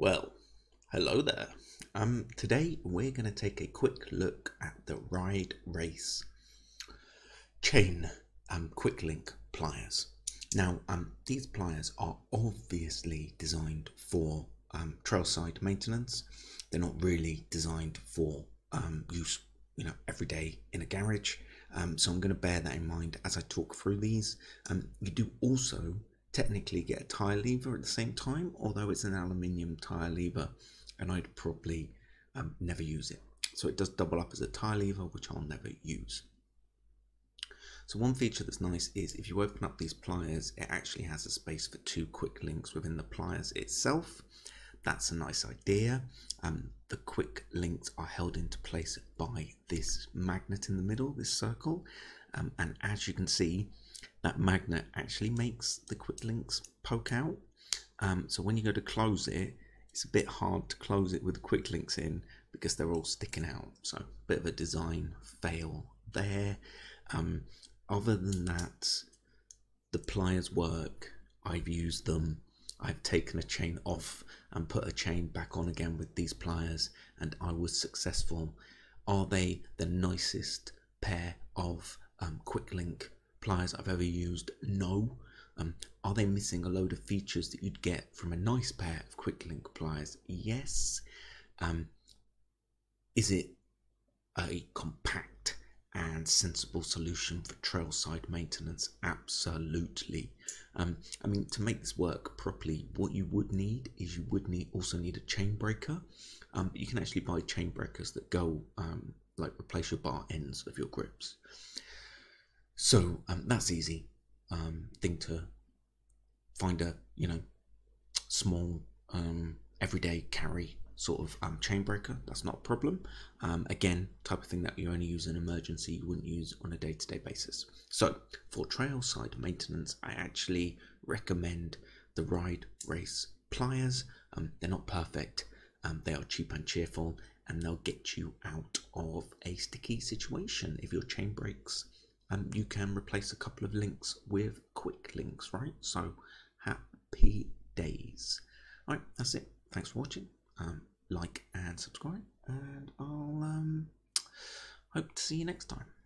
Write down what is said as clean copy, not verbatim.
Well, hello there. Today we're going to take a quick look at the Riderace chain quick link pliers. Now, these pliers are obviously designed for trailside maintenance. They're not really designed for use, every day in a garage. So I'm going to bear that in mind as I talk through these. You do also technically get a tyre lever at the same time, although it's an aluminium tyre lever and I'd probably never use it. So it does double up as a tyre lever, which I'll never use. So one feature that's nice is if you open up these pliers, it actually has a space for two quick links within the pliers itself. That's a nice idea. The quick links are held into place by this magnet in the middle, this circle. And as you can see, that magnet actually makes the quick links poke out. So when you go to close it, it's a bit hard to close it with quick links in because they're all sticking out. So a bit of a design fail there. Other than that, the pliers work. I've used them. I've taken a chain off and put a chain back on again with these pliers, and I was successful. Are they the nicest pair of quick link pliers I've ever used? No. Are they missing a load of features that you'd get from a nice pair of quick link pliers? Yes. Is it a compact and sensible solution for trailside maintenance? Absolutely. I mean, to make this work properly, what you would need is you would also need a chain breaker. You can actually buy chain breakers that go like replace your bar ends of your grips. So that's easy thing to find a small everyday carry sort of chain breaker. That's not a problem. Again, type of thing that you only use in emergency, you wouldn't use on a day-to-day basis. So for trailside maintenance, I actually recommend the Riderace pliers. They're not perfect, they are cheap and cheerful, and they'll get you out of a sticky situation. If your chain breaks, you can replace a couple of links with quick links, right? So happy days. All right, that's it. Thanks for watching. Like and subscribe, and I'll hope to see you next time.